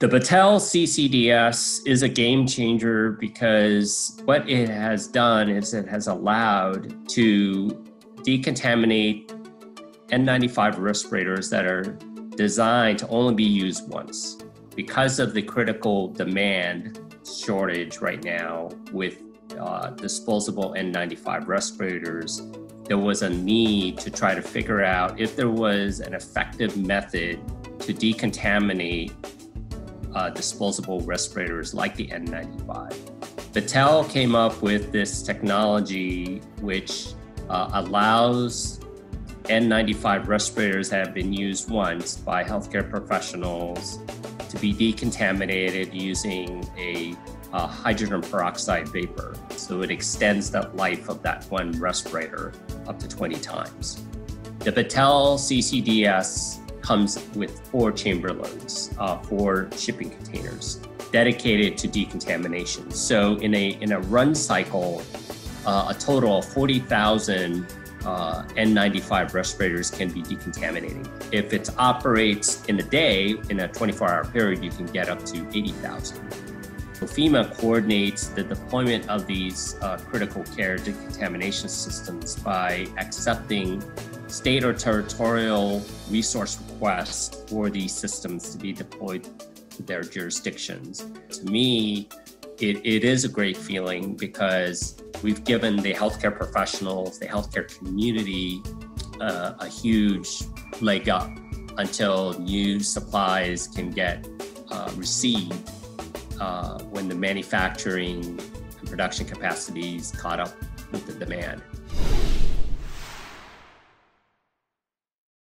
The Battelle CCDS is a game changer because what it has done is it has allowed to decontaminate N95 respirators that are designed to only be used once. Because of the critical demand shortage right now with disposable N95 respirators, there was a need to try to figure out if there was an effective method to decontaminate disposable respirators like the N95. Battelle came up with this technology which allows N95 respirators that have been used once by healthcare professionals to be decontaminated using a hydrogen peroxide vapor. So it extends the life of that one respirator up to 20 times. The Battelle CCDS comes with 4 chamber loads, 4 shipping containers dedicated to decontamination. So in a run cycle, a total of 40,000 N95 respirators can be decontaminating. If it operates in a day, in a 24-hour period, you can get up to 80,000. So FEMA coordinates the deployment of these critical care decontamination systems by accepting state or territorial resource requests for these systems to be deployed to their jurisdictions. To me, it is a great feeling because we've given the healthcare professionals, the healthcare community, a huge leg up until new supplies can get received when the manufacturing and production capacities caught up with the demand.